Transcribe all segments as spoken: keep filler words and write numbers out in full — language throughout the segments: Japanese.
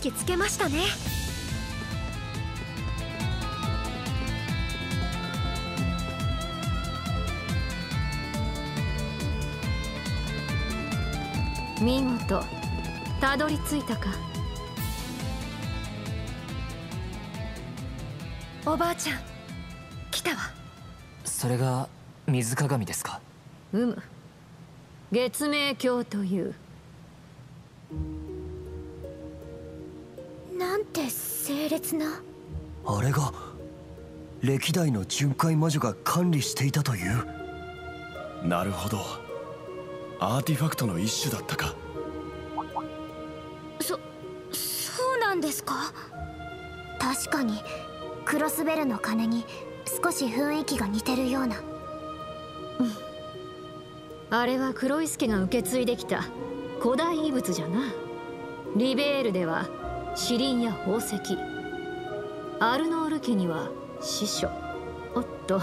気つけましたね。見事たどり着いたか。おばあちゃん来たわ。それが水鏡ですか。うむ、月明鏡という。なんて清冽な。あれが歴代の巡回魔女が管理していたという。なるほど、アーティファクトの一種だったか。そそうなんですか。確かにクロスベルの鐘に少し雰囲気が似てるような。うん、あれはクロイス家が受け継いできた古代遺物じゃな。リベールではシリンや宝石、アルノール家には師匠、おっと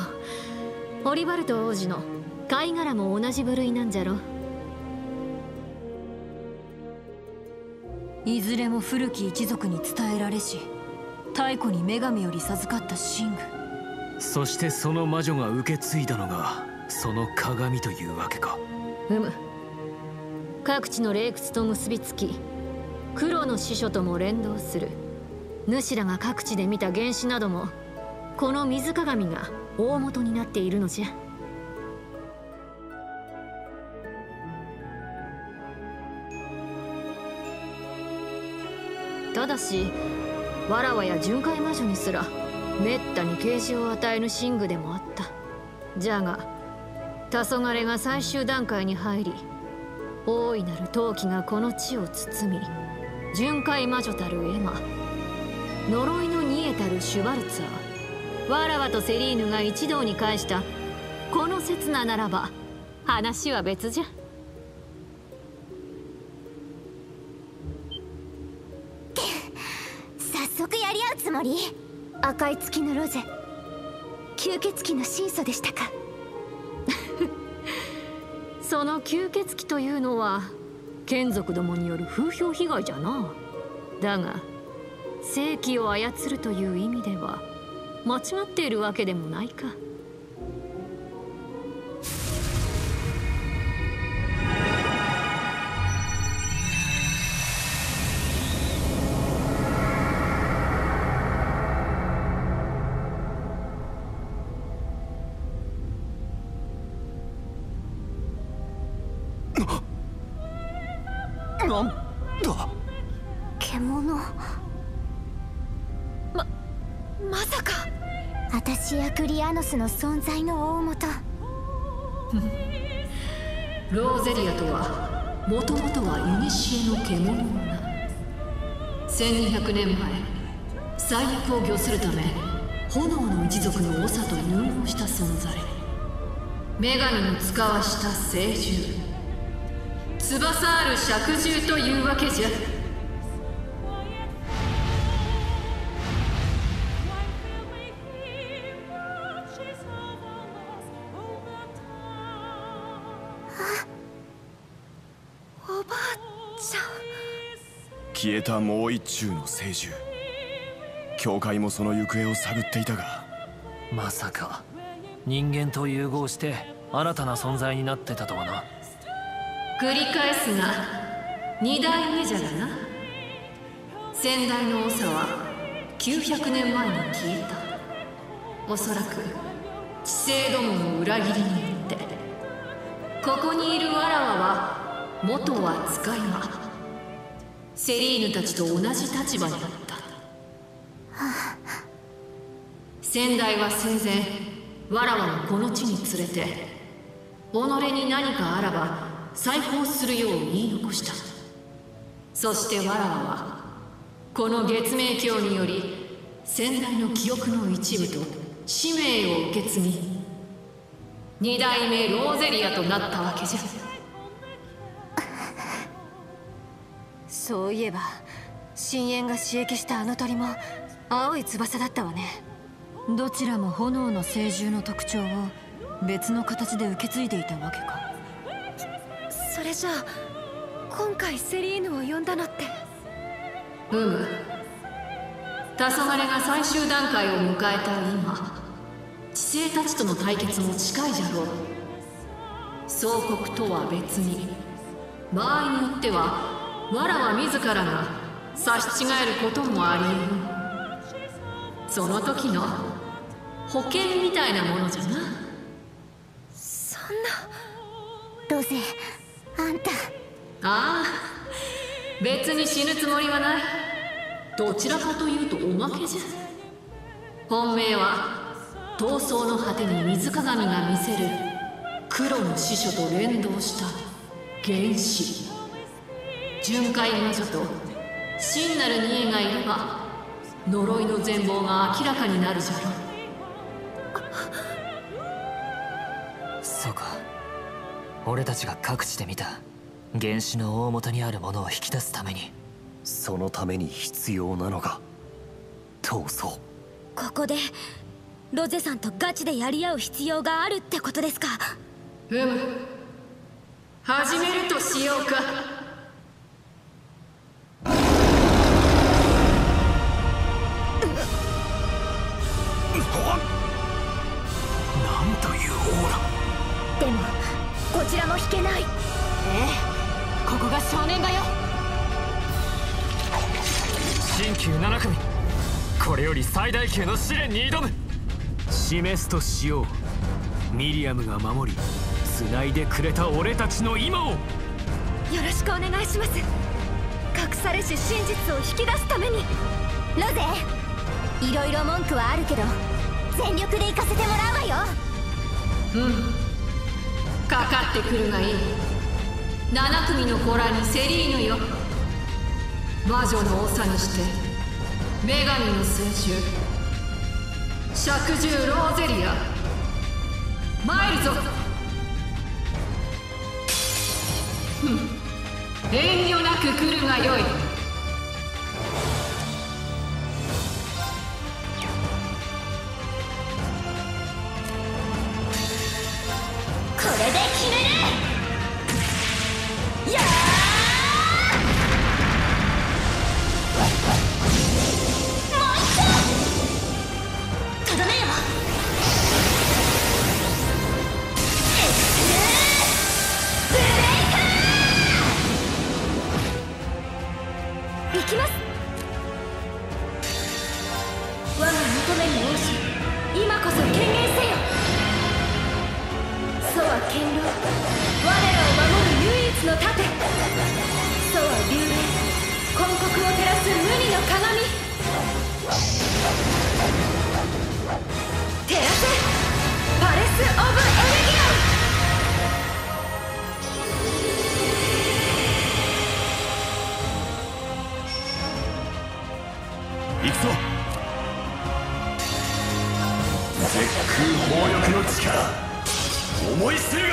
オリバルト王子の貝殻も同じ部類なんじゃろ。いずれも古き一族に伝えられし、太古に女神より授かった神具。そしてその魔女が受け継いだのがその鏡というわけか。うむ、各地の霊窟と結びつき、黒の司書とも連動する。主らが各地で見た原始などもこの水鏡が大元になっているのじゃ。ただしわらわや巡回魔女にすらめったに啓示を与えぬ神具でもあった。じゃが黄昏が最終段階に入り、大いなる陶器がこの地を包み、巡回魔女たるエマ、呪いのニエたるシュバルツァー、わらわとセリーヌが一同に返したこの刹那ならば話は別じゃ。つまり赤い月のロゼ、吸血鬼の真相でしたか。その吸血鬼というのは眷属どもによる風評被害じゃな。だが正気を操るという意味では間違っているわけでもないか。なんだ、獣。ままさか私やクリアノスの存在の大元。ローゼリアとはもともとは古の獣の女。せんにひゃくねんまえ、最悪を御するため炎の一族の長と融合した存在、女神の使わした聖獣、翼ある尺獣というわけじゃ。おばあちゃん。消えたもう一中の聖獣、教会もその行方を探っていたが、まさか人間と融合して新たな存在になってたとはな。繰り返すが二代目じゃだな。先代の長はきゅうひゃくねんまえに消えた。おそらく知性どもの裏切りによって。ここにいるわらわは元は使い魔、セリーヌたちと同じ立場にあった。先代は生前わらわをこの地に連れて、己に何かあらば再興するよう言い残した。そしてわらわはこの月明鏡により先代の記憶の一部と使命を受け継ぎ、二代目ローゼリアとなったわけじゃ。そういえば深淵が刺激したあの鳥も青い翼だったわね。どちらも炎の聖獣の特徴を別の形で受け継いでいたわけか。それじゃあ今回セリーヌを呼んだのって。うむ、黄昏が最終段階を迎えた今、知性たちとの対決も近いじゃろう。総国とは別に、場合によってはわらわ自らが差し違えることもあり得る。その時の保険みたいなものじゃな。そんな。どうせあんた。ああ、別に死ぬつもりはない。どちらかというとおまけじゃ。本命は闘争の果てに水鏡が見せる黒の死書と連動した原始。巡回魔女と真なる贄がいれば呪いの全貌が明らかになるじゃろう。そうか、俺たちが各地で見た原始の大元にあるものを引き出すために、そのために必要なのが闘争。ここでロゼさんとガチでやり合う必要があるってことですか。うむ、始めるとしようか。なんというオーラ。でもこちらも引けない。ええ、ここが正念場よ。新旧なな組、これより最大級の試練に挑む。示すとしよう。ミリアムが守り繋いでくれた俺たちの今を、よろしくお願いします。隠されし真実を引き出すために。ロゼ、いろいろ文句はあるけど全力で行かせてもらうわよ。うん、かかってくるがいい。なな組の子らにセリーヌよ。魔女の長にして女神の聖獣石獣ローゼリア、参るぞ。遠慮なく来るがよい。これで決める。やー、もう一度とどめよ。行きます。我が求める勇士、今こそ権限せよ。楚は堅牢、我らを守る唯一の盾。楚は流麗、混国を照らす無二の鏡。照らせ、パレス・オブ・エレギア。行くぞ。絶空暴力の力、思い知るがいい。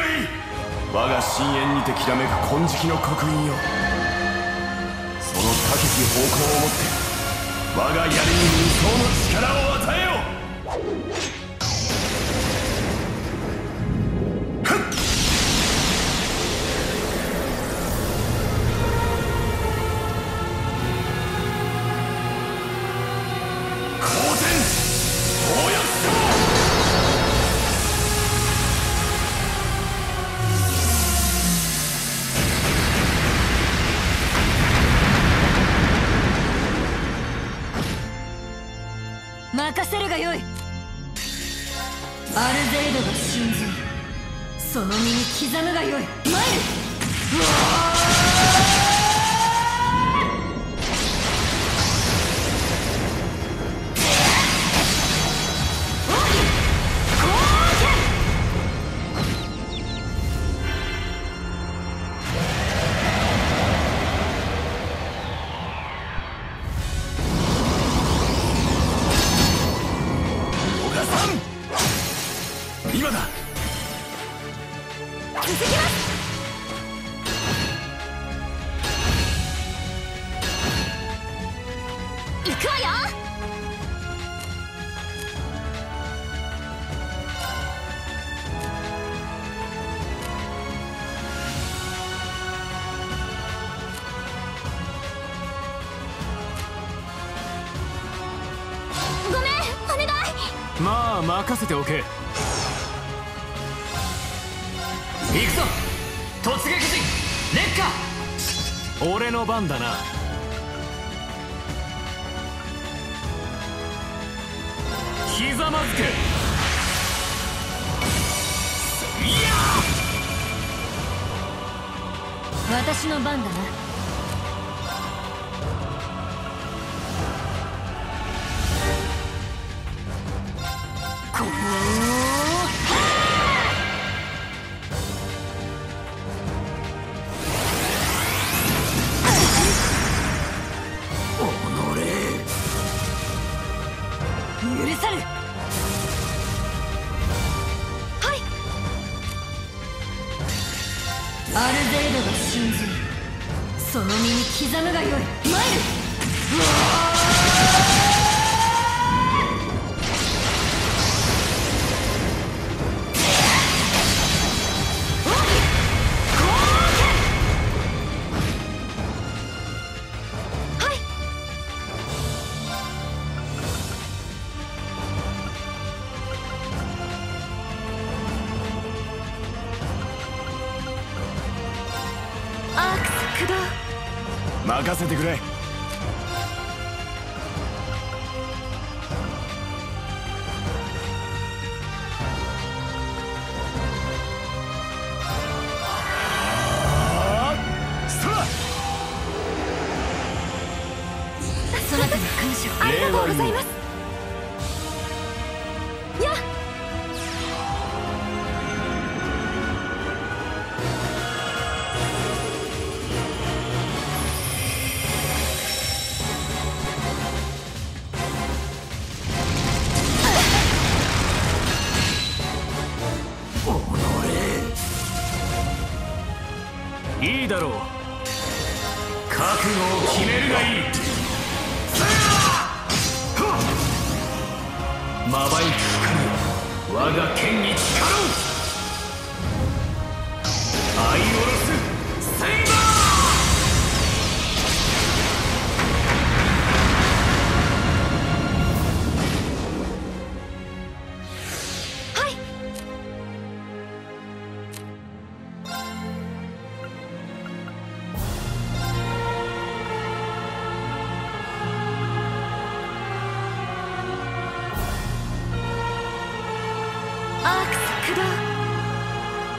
我が深淵にてきらめく金色の刻印よ。その高き方向をもって我が槍に無双の力を与えよう。任せるがよい。アルゼイドが信じる、その身に刻むがよい。参る。うわ、まあ任せておけ。行くぞ突撃陣烈火。俺の番だな。ひざまずく。私の番だな。こおれ許さぬ。アルゼイドが信じる。その身に刻むがよい。参る。うわー、はい、任せてくれ。そなたの感謝ありがとうございます。やっいいだろう。覚悟を決めるがいい。まばゆく光を我が剣に力を相下ろす。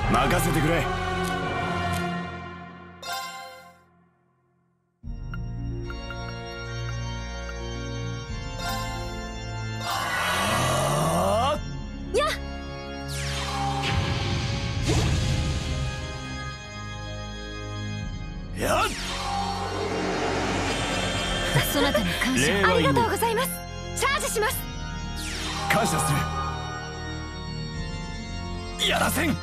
任せてくれ。はあやっやっそなたの感謝ありがとうございます。チャージします。感謝する。やらせん。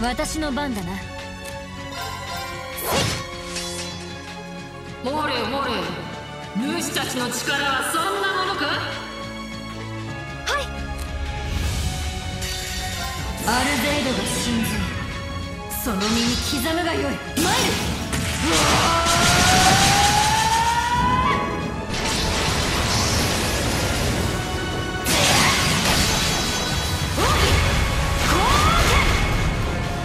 私の番だな。おれおれ、主たちの力はそんなものか。はい、アルゼイドが信じる。その身に刻むがよい。参る。うわ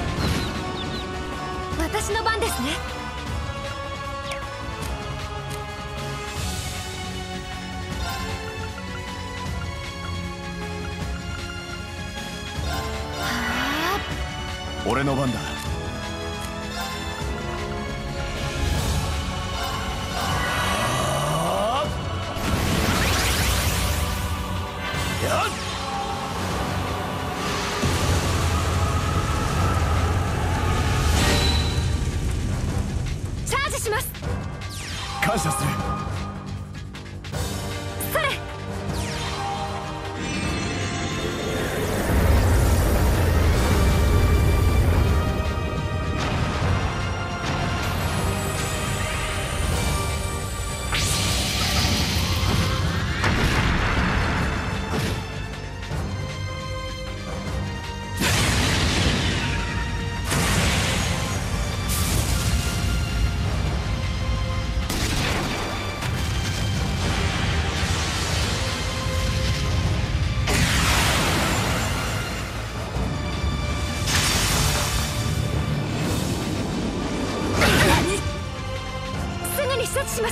の番ですね。俺の番だ。感謝する。それ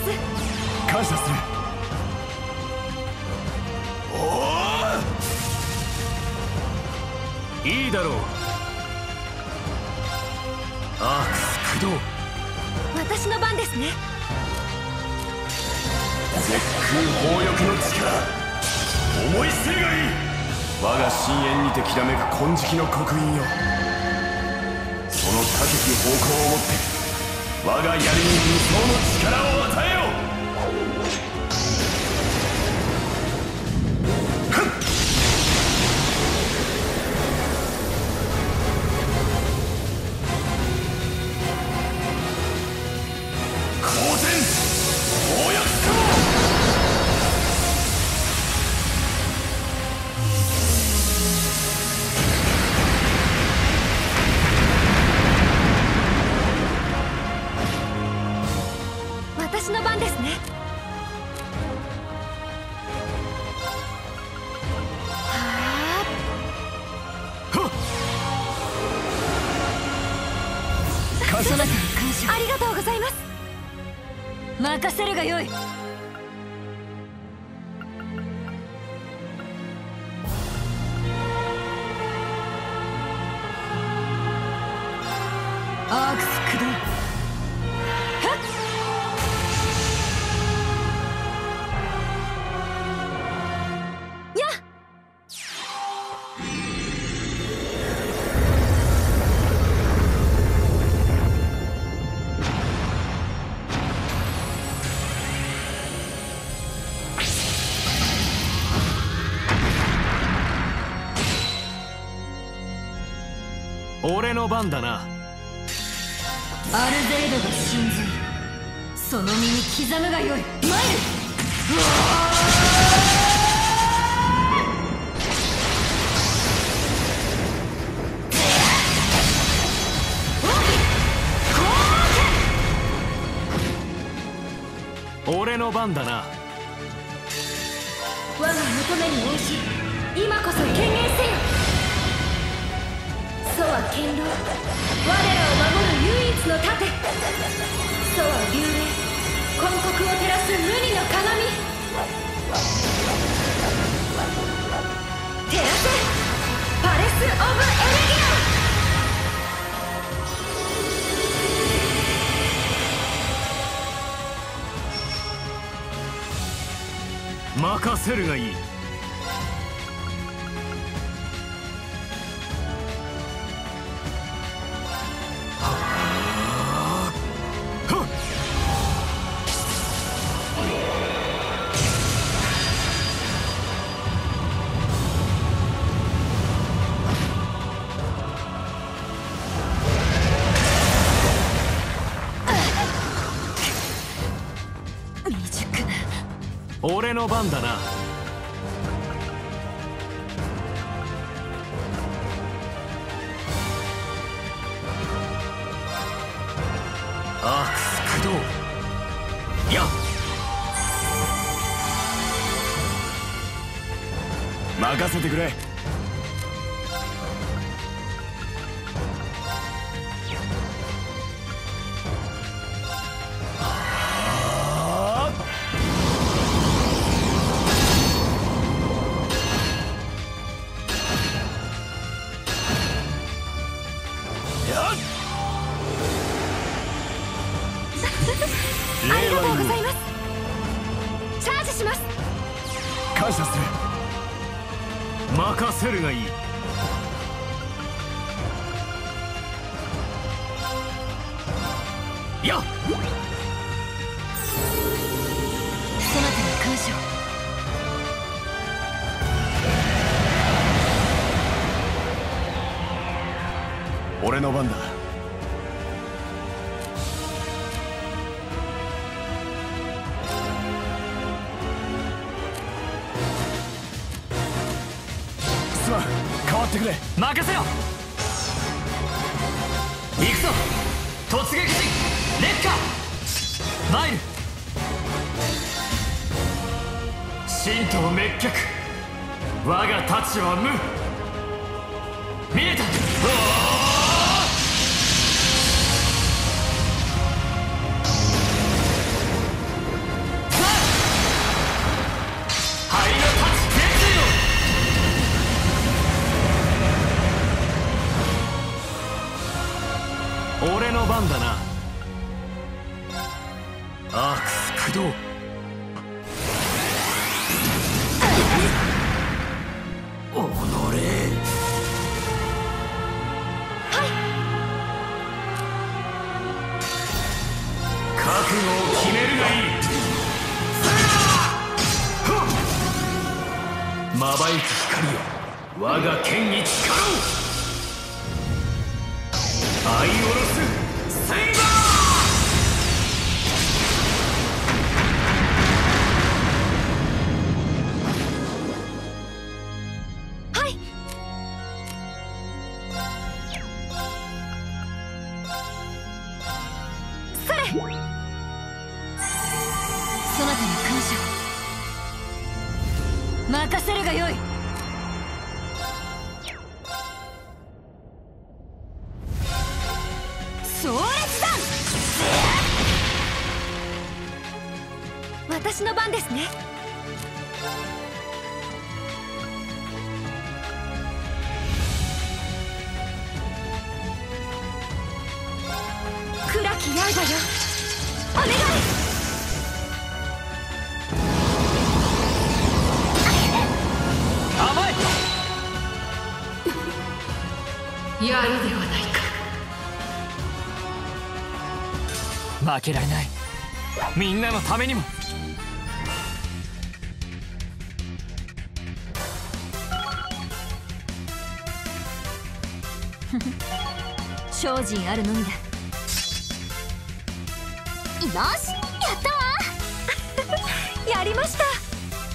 ます。感謝する。おお、いいだろう。アークス駆動。私の番ですね。絶空暴力の力、思いするがいい。我が深淵にてきらめく金色の刻印よ。その高き方向をもって我が槍に無双の力を与えよう。ふっ、公然公約か任せるがよい。アークス駆動。やっ、俺の番だな。アルゼイドが信じる、その身に刻むがよい。マイル。俺の番だな。我が求めに応じ、今こそ権限せよ。ソは堅牢、我らを守る唯一の盾。ソは流麗、混沌を照らす無二の鏡。照らせパレス・オブ・エレギア。任せるがいい。俺の番だな。アークス駆動。やっ、任せてくれ。ありがとうございます。チャージします。感謝する。任せるがいい。やっ、そなたに感謝。俺の番だ。任せろ。行くぞ、突撃時烈火マイル。神道滅却、我が太刀は無。見えた。まばゆき光よ、我が剣に力を相おろすセイバー。任せるがよい。壮烈だ。私の番ですね。暗き刃よ、お願い。やるではないか。負けられない。みんなのためにも。精進あるのみだ。よし、やったわ。やりました。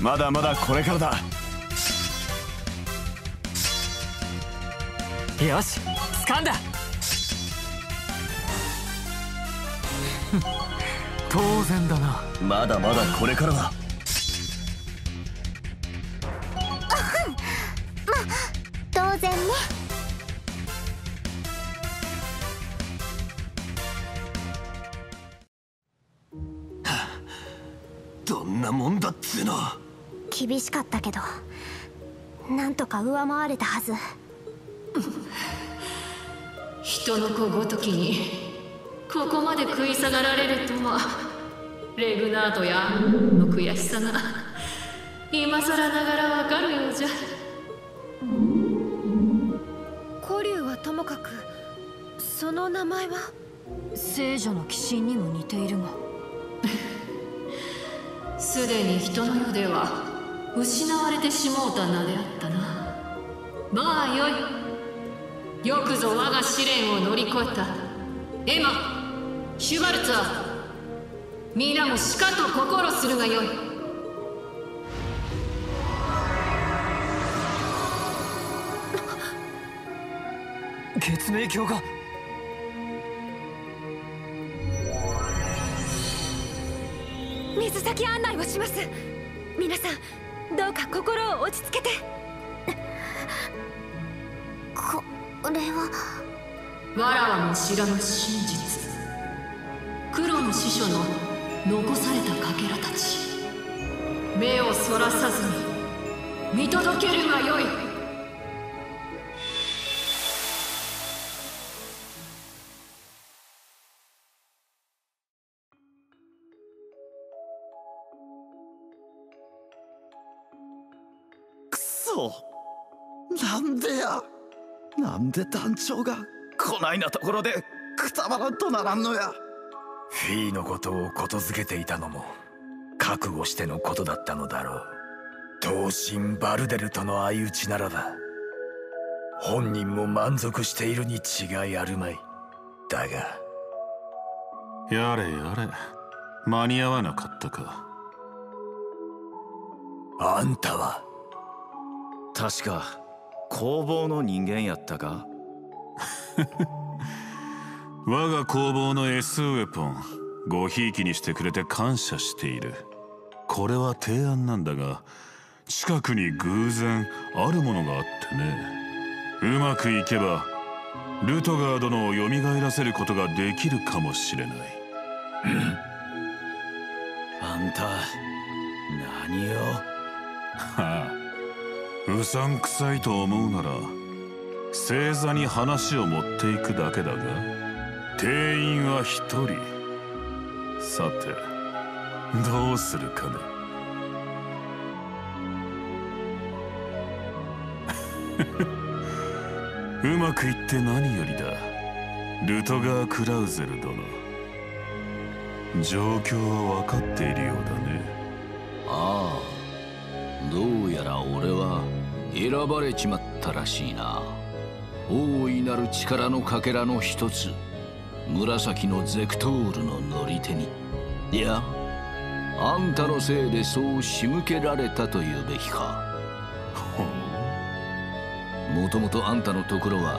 まだまだこれからだ。よし、掴んだ。当然だな。まだまだこれからだ。まあ当然ね。どんなもんだっつうの。厳しかったけどなんとか上回れたはず。人の子ごときにここまで食い下がられるとは。レグナートやの悔しさが今更ながらわかるようじゃ。古竜はともかくその名前は聖女の鬼神にも似ているがすでに人の世では失われてしもうた名であったな。まあよい。よくぞ我が試練を乗り越えた。エマ、シュバルツァー、皆もしかと心するがよい。月明鏡が水先案内をします。皆さんどうか心を落ち着けて。これはわらわの知らぬ真実。黒の師匠の残された欠片たち、目をそらさずに見届けるがよい。くそ、なんでや。なんで団長がこないなところでくたばらんとならんのや。フィーのことをことづけていたのも覚悟してのことだったのだろう。同心バルデルとの相打ちならだ。本人も満足しているに違いあるまい。だがやれやれ、間に合わなかったか。あんたは確か工房の人間やったか。我が工房の S ウェポン、ごひいきにしてくれて感謝している。これは提案なんだが、近くに偶然あるものがあってね。うまくいけばルトガー殿をよみがえらせることができるかもしれない。あんた何を。はあ、うさんくさいと思うなら正座に話を持っていくだけだが、定員は一人。さてどうするかね。うまくいって何よりだ、ルトガー・クラウゼル殿。状況は分かっているようだね。ああ、どうやら俺は選ばれちまったらしいな。大いなる力のかけらの一つ、紫のゼクトールの乗り手に。いや、あんたのせいでそう仕向けられたというべきか。もともとあんたのところは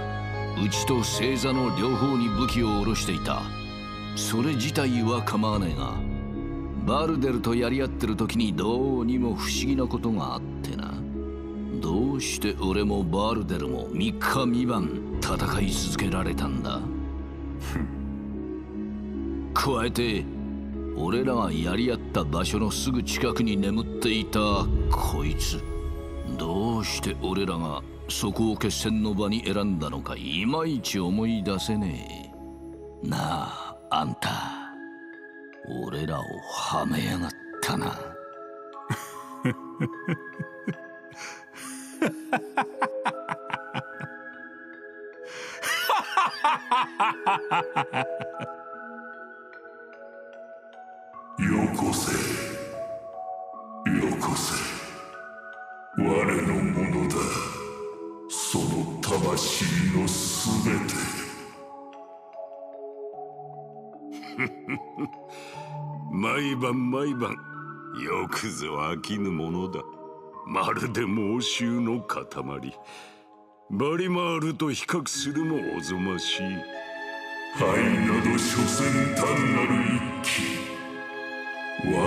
うちと星座の両方に武器を下ろしていた。それ自体は構わないが、バルデルとやり合ってる時にどうにも不思議なことがあってな。どうして俺もバルデルもみっかみばん戦い続けられたんだ。加えて俺らがやり合った場所のすぐ近くに眠っていたこいつ、どうして俺らがそこを決戦の場に選んだのかいまいち思い出せねえ。なあ、あんた、俺らをはめやがったな。よこせ、よこせ、我のものだ、その魂のすべて。毎晩毎晩、よくぞ飽きぬものだ。まるで猛襲の塊。バリマールと比較するもおぞましい。愛など所詮単なる一騎。我の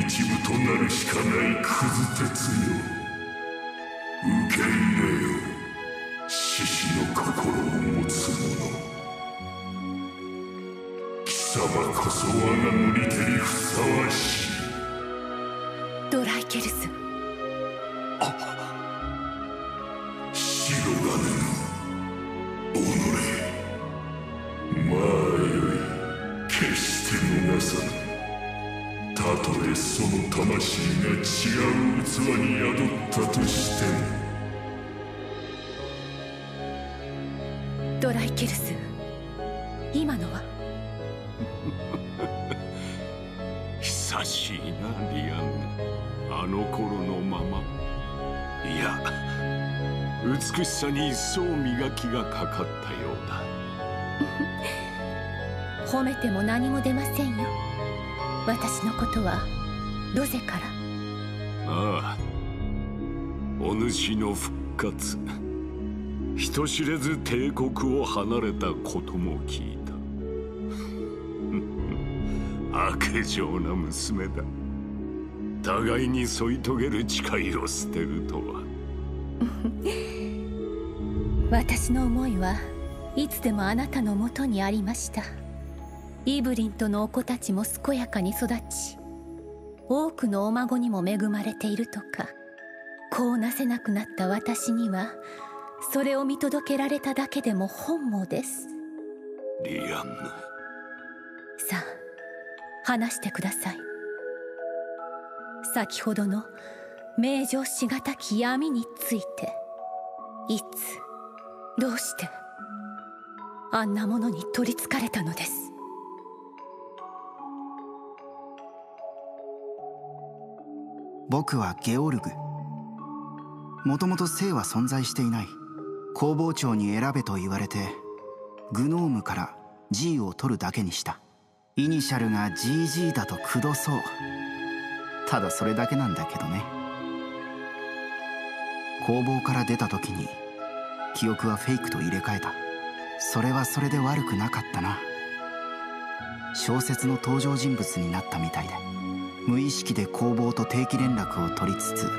一部となるしかないクズ鉄よ、受け入れよ、獅子の心を持つ者。貴様こそ我が乗り手にふさわしい。ドライケルス、あ、白金の己。まあよい、決して逃さぬ。たとえその魂が違う器に宿ったとしても。ドライケルス、今のは久しいな、リアンナ。あの頃のまま。いや、美しさに一層磨きがかかったようだ。褒めても何も出ませんよ。私のことはロゼから。ああ、お主の復活、人知れず帝国を離れたことも聞いた。あけじょうな娘だ。互いに添い遂げる誓いを捨てるとは。私の思いはいつでもあなたのもとにありました。イブリンとのお子たちも健やかに育ち、多くのお孫にも恵まれているとか。こうなせなくなった私には、それを見届けられただけでも本望です。リアンナ、さあ話してください。先ほどの名状しがたき闇について、いつ、どうしてあんなものに取りつかれたのです。僕はゲオルグ。もともと生は存在していない。工房長に選べと言われて、グノームから ジー を取るだけにした。イニシャルが ジージー だとくどそう。ただそれだけなんだけどね。工房から出た時に記憶はフェイクと入れ替えた。それはそれで悪くなかったな。小説の登場人物になったみたいで、無意識で工房と定期連絡を取りつつ、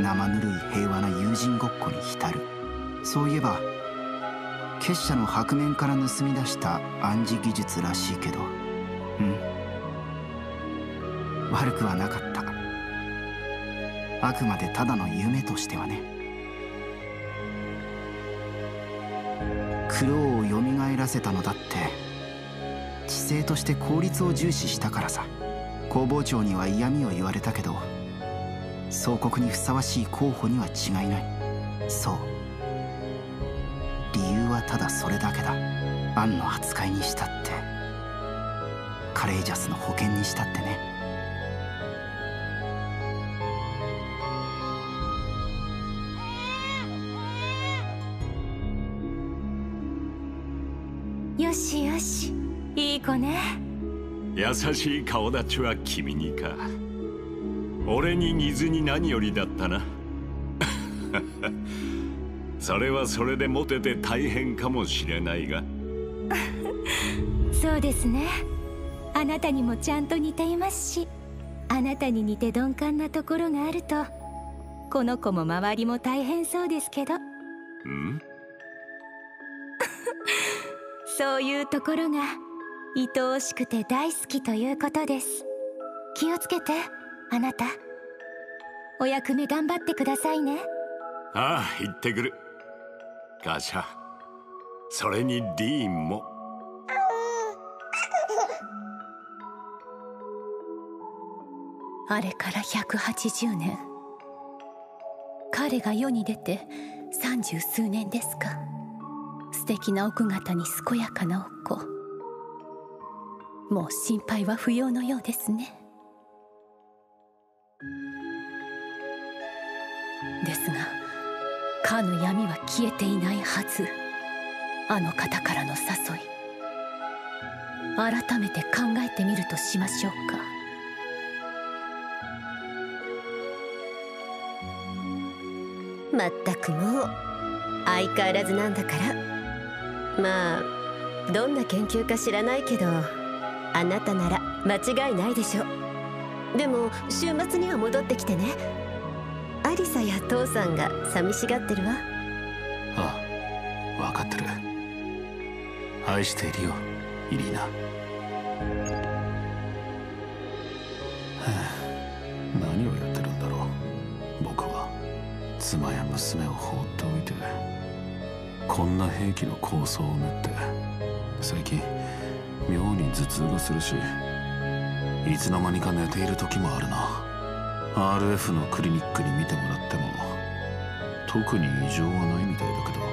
生ぬるい平和な友人ごっこに浸る。そういえば結社の白面から盗み出した暗示技術らしいけど、うん、悪くはなかった。あくまでただの夢としてはね。苦労をよみがえらせたのだって知性として効率を重視したからさ。工房長には嫌味を言われたけど、総国にふさわしい候補には違いない。そう、理由はただそれだけだ。アンの扱いにしたって、カレイジャスの保険にしたってね。よしよし、いい子ね。優しい顔立ちは君にか。俺に似ずに何よりだったな。それはそれでモテて大変かもしれないが。そうですね。あなたにもちゃんと似ていますし、あなたに似て鈍感なところがあると、この子も周りも大変そうですけど。ん？そういうところが愛おしくて大好きということです。気をつけて、あなた。お役目頑張ってくださいね。ああ、行ってくる。ガシャ、それにディーンも。あれからひゃくはちじゅうねん、彼が世に出て三十数年ですか。素敵な奥方に健やかなお子、もう心配は不要のようですね。ですがかの闇は消えていないはず。あの方からの誘い、改めて考えてみるとしましょうか。まったくもう相変わらずなんだから。まあどんな研究か知らないけど、あなたなら間違いないでしょ。でも週末には戻ってきてね。アリサや父さんが寂しがってるわ。ああ、分かってる。愛しているよ、イリーナ。はあ、何をやってるんだろう。僕は妻や娘を放っておいて、こんな兵器の構想を練って。最近妙に頭痛がするし、いつの間にか寝ている時もあるな。 アールエフ のクリニックに見てもらっても特に異常はないみたいだけど。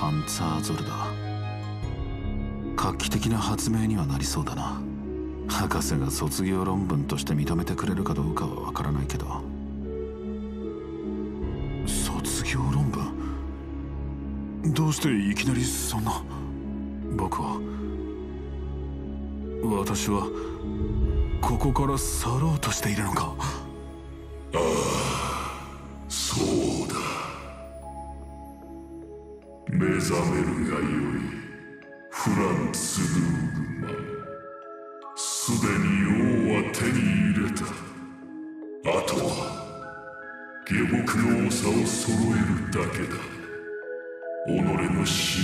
パンツァーゾルだ。画期的な発明にはなりそうだな。博士が卒業論文として認めてくれるかどうかはわからないけど。どうしていきなりそんな。僕は私はここから去ろうとしているのか。ああ、そうだ。目覚めるがよい、フランツ・ルーグマン。すでに王は手に入れた。あとは下僕の多さを揃えるだけだ。己の使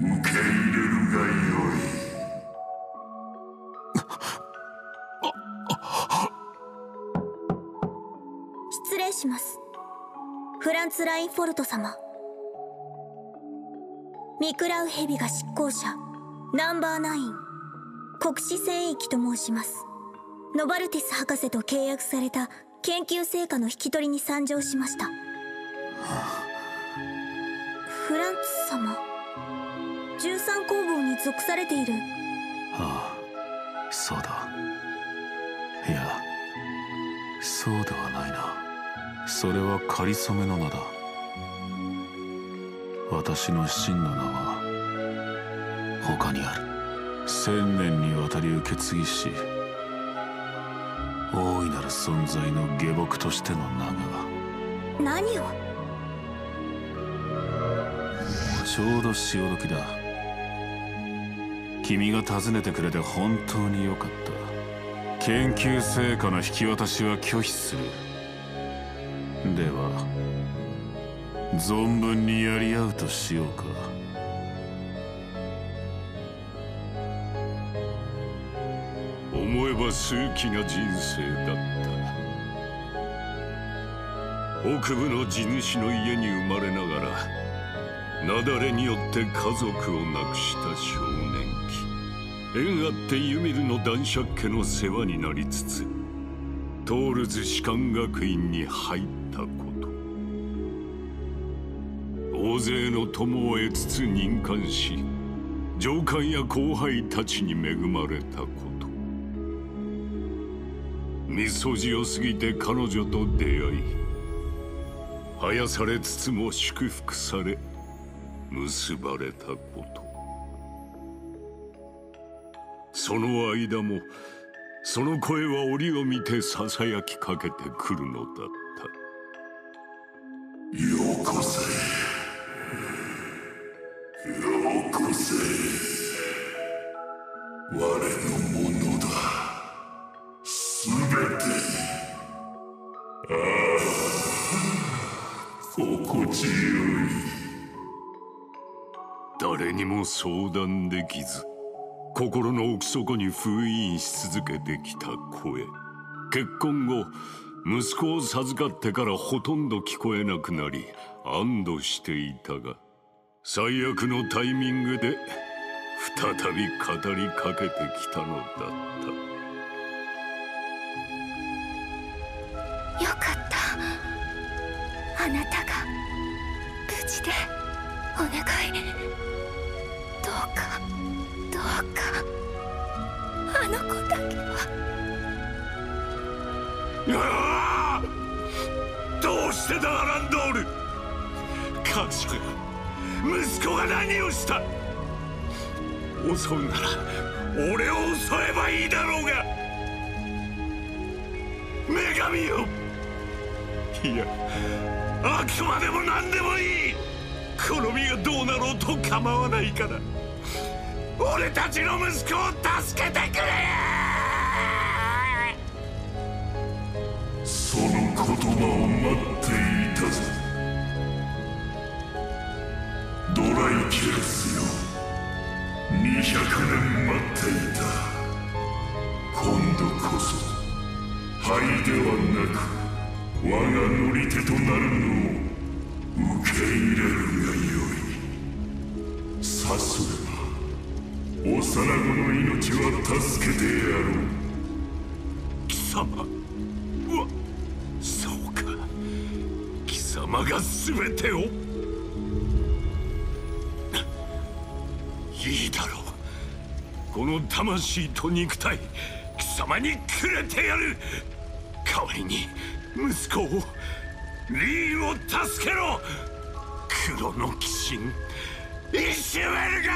命を受け入れるがよい。失礼します、フランツ・ラインフォルト様。ミクラウヘビが執行者ナンバーナイン、国士聖域と申します。ノバルティス博士と契約された研究成果の引き取りに参上しました。はあ、フランツ様、じゅうさん工房に属されている。ああ、そうだ。いや、そうではないな。それは仮初めの名だ。私の真の名は他にある。千年にわたり受け継ぎし、大いなる存在の下僕としての名が。何を？ちょうど潮時だ。君が訪ねてくれて本当によかった。研究成果の引き渡しは拒否する。では存分にやり合うとしようか。思えば数奇な人生だった。北部の地主の家に生まれながら、雪崩によって家族を亡くした少年期。縁あってユミルの男爵家の世話になりつつ、トールズ士官学院に入ったこと。大勢の友を得つつ任官し、上官や後輩たちに恵まれたこと。みそじを過ぎて彼女と出会い、生やされつつも祝福され、結ばれたこと、その間もその声は折を見てささやきかけてくるのだった。よこせ、よこせ、我のものだ、すべて。ああ、心地よい。誰にも相談できず、心の奥底に封印し続けてきた声。結婚後、息子を授かってからほとんど聞こえなくなり、安堵していたが、最悪のタイミングで再び語りかけてきたのだった。よかった。あなたが無事で、お願い、どうか。どうか、あの子だけは。どうしてだアランドール、家畜が、息子が何をした。襲うなら俺を襲えばいいだろうが。女神よ、いや、あくまでも何でもいい。この身がどうなろうと構わないから、俺たちの息子を助けてくれ。その言葉を待っていたぞ、ドライケルスよ。にひゃくねん待っていた。今度こそ灰ではなく我が乗り手となるのを受け入れるがよい。さすが幼子の命は助けてやろう。貴様は、そうか、貴様が全てを。いいだろう、この魂と肉体、貴様にくれてやる。代わりに息子を、リーンを助けろ。黒の鬼神、イシュエルガー。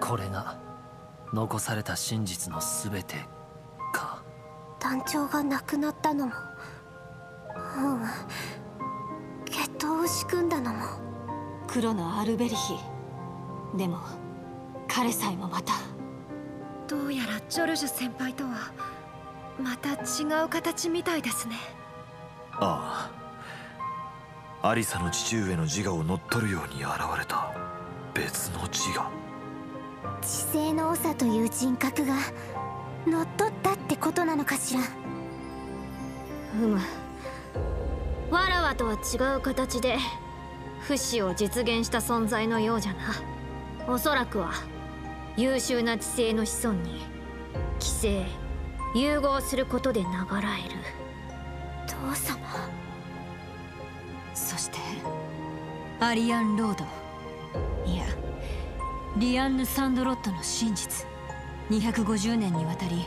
これが残された真実のすべてか。団長が亡くなったのも、うん、決闘を仕組んだのも黒のアルベリヒ。でも彼さえもまた、どうやらジョルジュ先輩とはまた違う形みたいですね。ああ、アリサの父上の自我を乗っ取るように現れた別の自我。知性の長という人格が乗っ取ったってことなのかしら。うむ、わらわとは違う形で不死を実現した存在のようじゃな。おそらくは優秀な知性の子孫に寄生、融合することで流らえる。父様、そしてアリアンロード、いやリアンヌ・サンドロットの真実。にひゃくごじゅうねんにわたり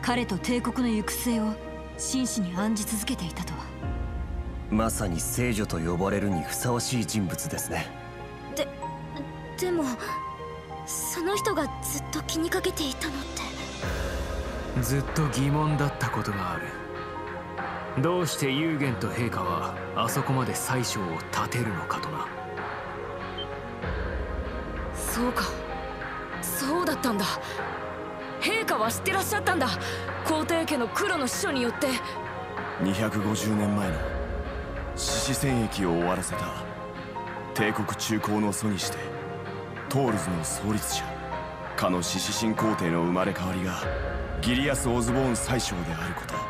彼と帝国の行く末を真摯に案じ続けていたとは。まさに聖女と呼ばれるにふさわしい人物ですね。ででもその人がずっと気にかけていたのって。ずっと疑問だったことがある。どうして幽玄と陛下はあそこまで宰相を立てるのかとな。そうか、そうだったんだ。陛下は知ってらっしゃったんだ、皇帝家の黒の使女によって。にひゃくごじゅうねんまえの獅子戦役を終わらせた帝国中興の祖にして、トールズの創立者かの獅子神皇帝の生まれ変わりがギリアス・オズボーン宰相であること。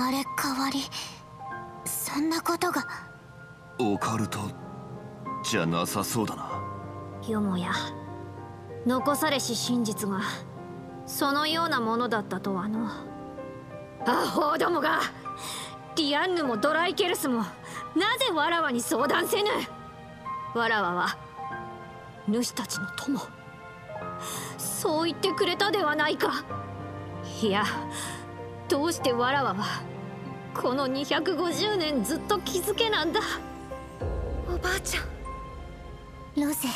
まれ変わり、そんなことが。オカルトじゃなさそうだな。よもや残されし真実がそのようなものだったとはの。アホどもが、リアンヌもドライケルスもなぜわらわに相談せぬ。わらわは主たちの友、そう言ってくれたではないか。いや、どうしてわらわはこのにひゃくごじゅうねんずっと気づけなんだ。おばあちゃん。ロゼ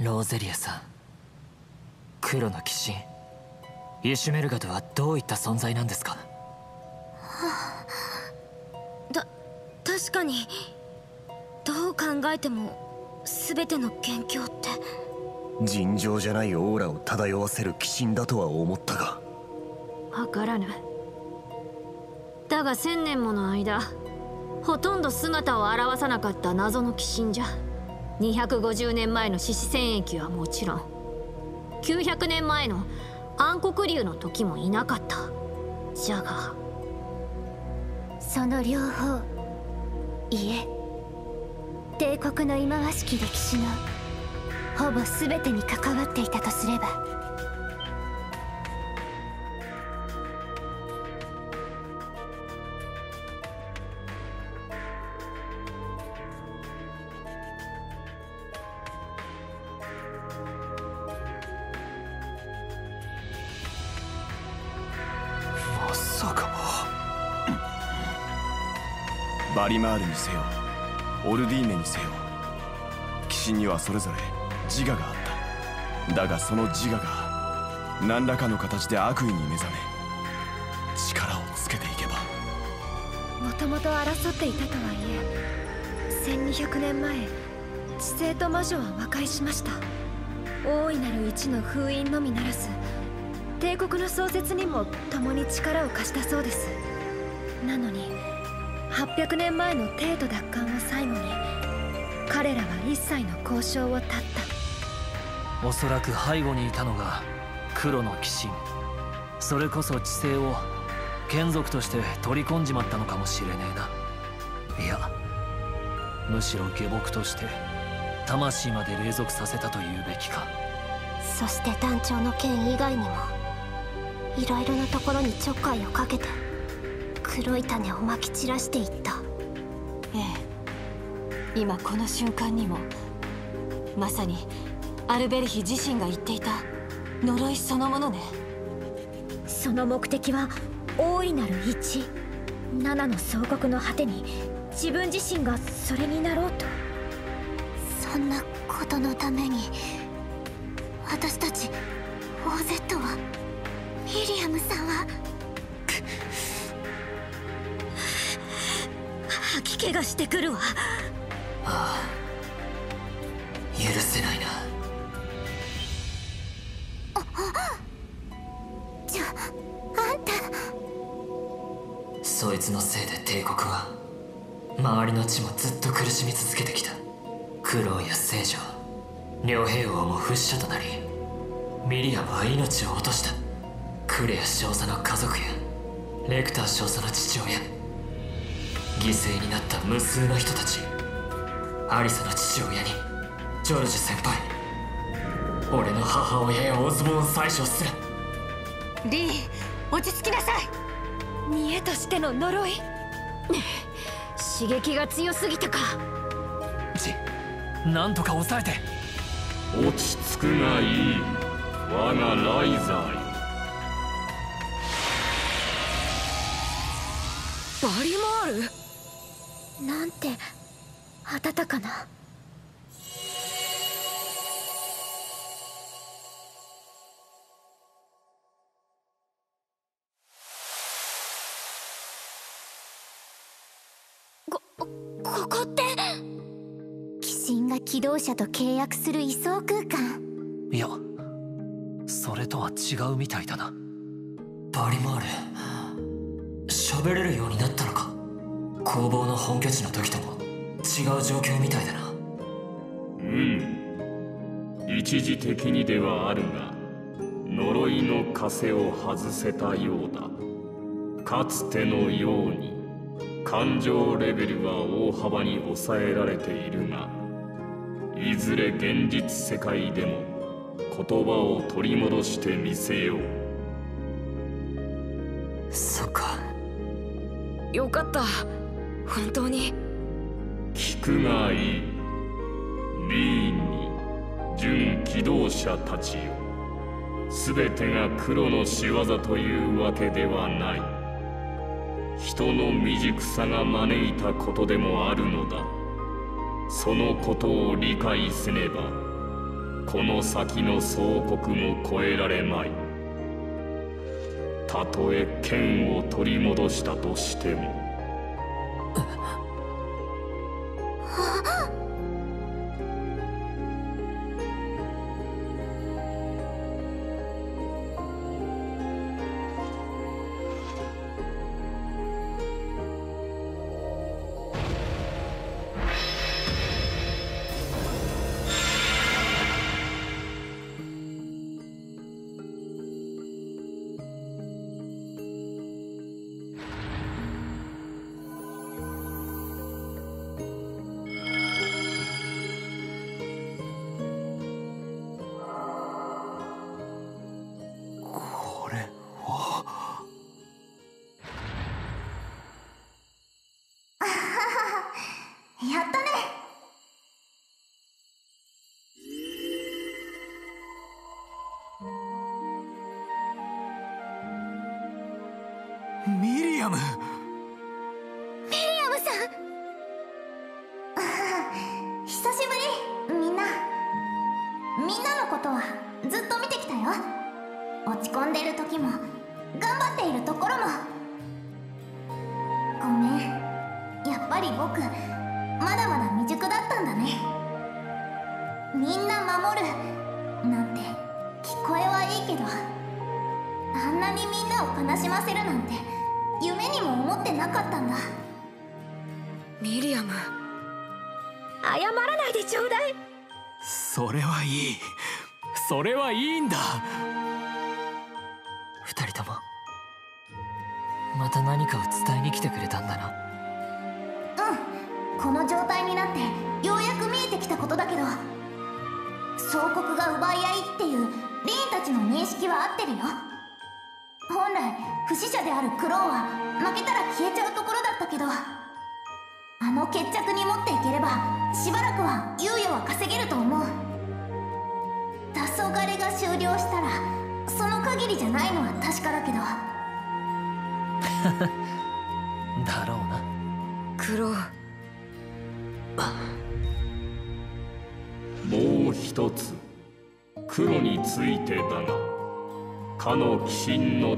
ローゼリアさん、黒の騎士イシュメルガとはどういった存在なんですか？た確かに、どう考えても全ての元凶って尋常じゃないオーラを漂わせる鬼神だとは思ったが、わからぬ。だが千年もの間、ほとんど姿を現さなかった謎の鬼神じゃ。にひゃくごじゅうねんまえの獅子戦役はもちろん、きゅうひゃくねんまえの暗黒竜の時もいなかった。じゃがその両方、いえ帝国の忌まわしき歴史のほぼ全てに関わっていたとすれば、まさかバリマールにせよオルディーネにせよ、騎士にはそれぞれ自我があった。だがその自我が何らかの形で悪意に目覚め、力をつけていけば。もともと争っていたとはいえ、せんにひゃくねんまえ知性と魔女は和解しました。大いなる一の封印のみならず、帝国の創設にも共に力を貸したそうです。なのにはっぴゃくねんまえの帝都奪還を最後に、彼らは一切の交渉を絶った。おそらく背後にいたのが黒の騎士、それこそ知性を眷属として取り込んじまったのかもしれねえな。いや、むしろ下僕として魂まで隷属させたというべきか。そして団長の件以外にもいろいろなところにちょっかいをかけて、黒い種をまき散らしていった。ええ、今この瞬間にもまさにアルベルヒ自身が言っていた呪いそのものね。その目的は大いなる一、七の総国の果てに自分自身がそれになろうと。そんなことのために私たち オーゼット は、ミリアムさんは吐き気がしてくるわ。ああ、許せないな。そいつのせいで帝国は周りの地もずっと苦しみ続けてきた。苦労や聖女、両兵王も不死者となり、ミリアムは命を落とした。クレア少佐の家族やレクター少佐の父親、犠牲になった無数の人たち、アリサの父親にジョルジュ先輩、俺の母親やオズボーン宰相すら。リー、落ち着きなさい。見栄としての呪い刺激が強すぎたか。じなんとか抑えて。落ち着くがいい、我がライザーよ。バリマールなんて暖かな。ここって鬼神が機動者と契約する異想空間。いや、それとは違うみたいだな。バリマール、喋れるようになったのか。工房の本拠地の時とも違う状況みたいだな。うん、一時的にではあるが、呪いの枷を外せたようだ。かつてのように感情レベルは大幅に抑えられているが、いずれ現実世界でも言葉を取り戻してみせよう。そっか、よかった。本当に聞くがいい。リーンに準機動者たちよ、全てが黒の仕業というわけではない。人の未熟さが招いたことでもあるのだ。そのことを理解せねば、この先の総国も越えられまい。たとえ剣を取り戻したとしても。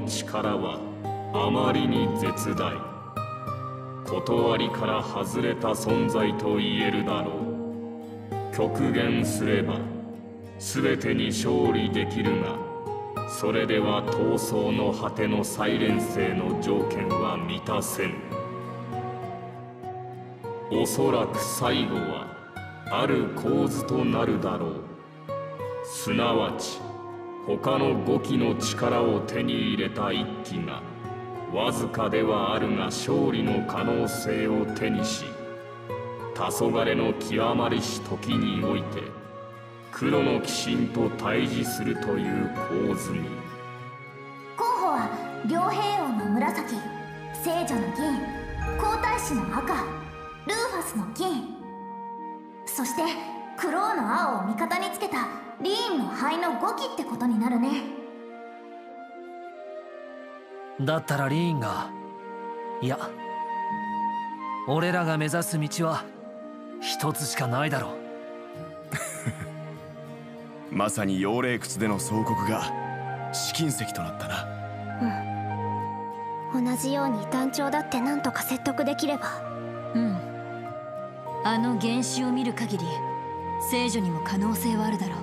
力はあまりに絶大。断りから外れた存在と言えるだろう。極限すれば全てに勝利できるが、それでは闘争の果ての再錬成の条件は満たせぬ。おそらく最後はある構図となるだろう。すなわち他のごきの力を手に入れたいっきが、わずかではあるが勝利の可能性を手にし、黄昏の極まりし時において黒の鬼神と対峙するという構図に。候補は両兵王の紫、聖女の銀、皇太子の赤、ルーファスの金、そしてクローの青を味方につけたリーンの灰のごきってことになるね。だったらリーンが、いや、俺らが目指す道は一つしかないだろうまさに妖霊窟での総国が試金石となったな。うん、同じように団長だって何とか説得できれば。うん、あの原始を見る限り聖女にも可能性はあるだろう。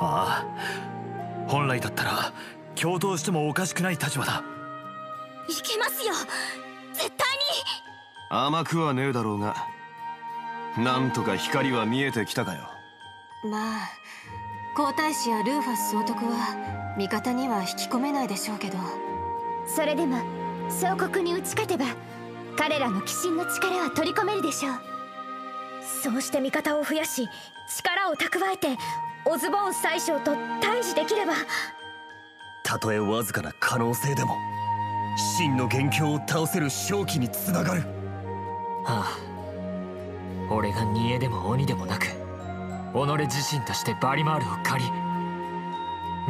ああ、本来だったら共闘してもおかしくない立場だ。いけますよ、絶対に。甘くはねえだろうが、なんとか光は見えてきたかよ。まあ皇太子やルーファス総督は味方には引き込めないでしょうけど、それでも総国に打ち勝てば彼らの鬼神の力は取り込めるでしょう。そうして味方を増やし力を蓄えてオズボーン宰相と対峙できれば、たとえわずかな可能性でも真の元凶を倒せる勝機につながる。はあ、俺が煮えでも鬼でもなく己自身としてバリマールを狩り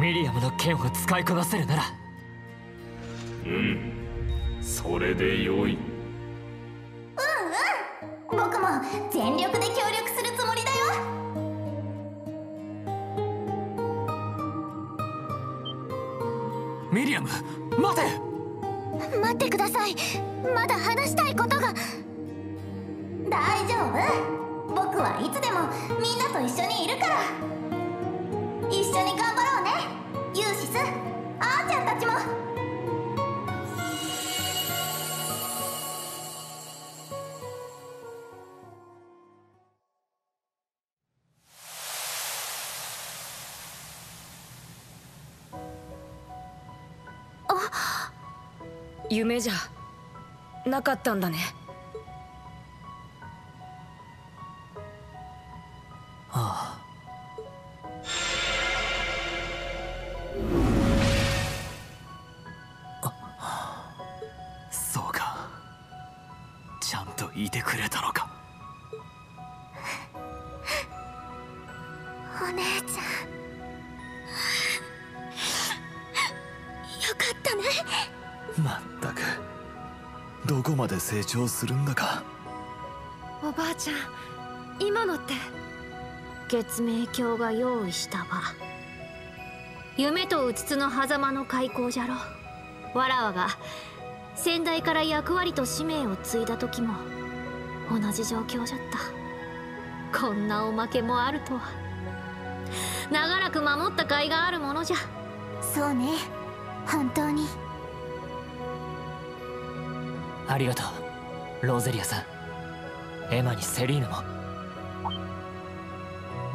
ミリアムの剣を使いこなせるなら。うん、それでよい。うんうん、僕も全力で協力するつもりだよ。ミリアム、待て待ってください、まだ話したいことが。大丈夫、僕はいつでもみんなと一緒にいるから。一緒に頑張ろうね、ユーシス、あーちゃんたちも。夢じゃなかったんだね。ああ、あ、そうか、ちゃんといてくれたのか。お姉ちゃんよかったね。まったく、どこまで成長するんだか。おばあちゃん、今のって月明鏡が用意したわ。夢とうつつの狭間の開口じゃろ。わらわが先代から役割と使命を継いだ時も同じ状況じゃった。こんなおまけもあるとは。長らく守った甲斐があるものじゃ。そうね、本当にありがとう、ロゼリアさん。エマにセリーヌも、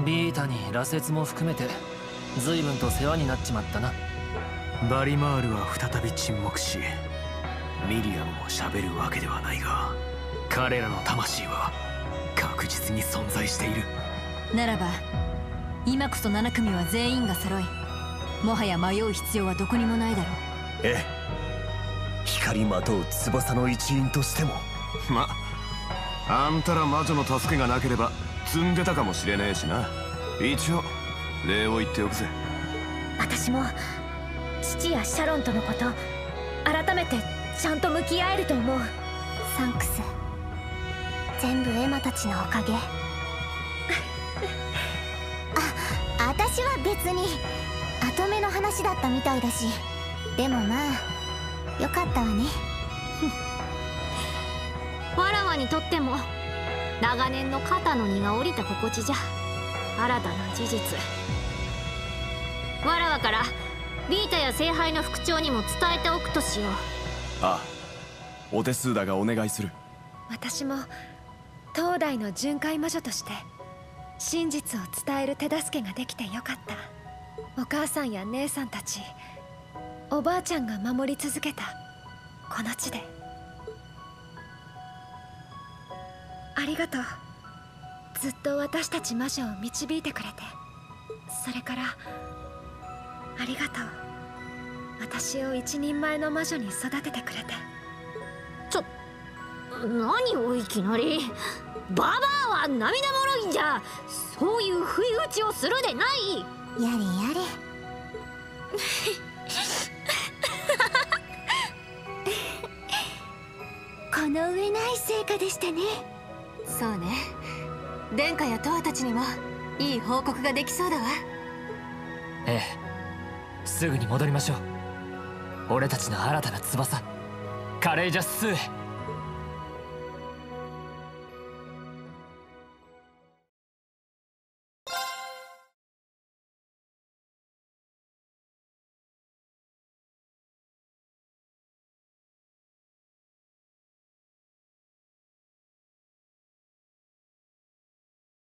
ビータに羅刹も含めて随分と世話になっちまったな。バリマールは再び沈黙し、ミリアムも喋るわけではないが、彼らの魂は確実に存在している。ならば今こそなな組は全員が揃い、もはや迷う必要はどこにもないだろう。ええ、光まとう翼の一員としても。ま、あんたら魔女の助けがなければ積んでたかもしれねえしな。一応礼を言っておくぜ。私も父やシャロンとのこと改めてちゃんと向き合えると思う。サンクス、全部エマたちのおかげ。あ、私は別に後目の話だったみたいだし、でもまあよかったわね。わらわにとっても長年の肩の荷が下りた心地じゃ。新たな事実、わらわからビータや聖杯の副長にも伝えておくとしよう。ああ、お手数だがお願いする。私も東大の巡回魔女として真実を伝える手助けができてよかった。お母さんや姉さんたち、おばあちゃんが守り続けたこの地で、ありがとう。ずっと私たち魔女を導いてくれて、それからありがとう、私を一人前の魔女に育ててくれて。ちょ、何をいきなり。ババアは涙もろいんじゃ、そういう不意打ちをするでない。やれやれこの上ない成果でしたね。そうね、殿下やトアたちにもいい報告ができそうだわ。ええ、すぐに戻りましょう。俺たちの新たな翼、カレイジャスツーへ。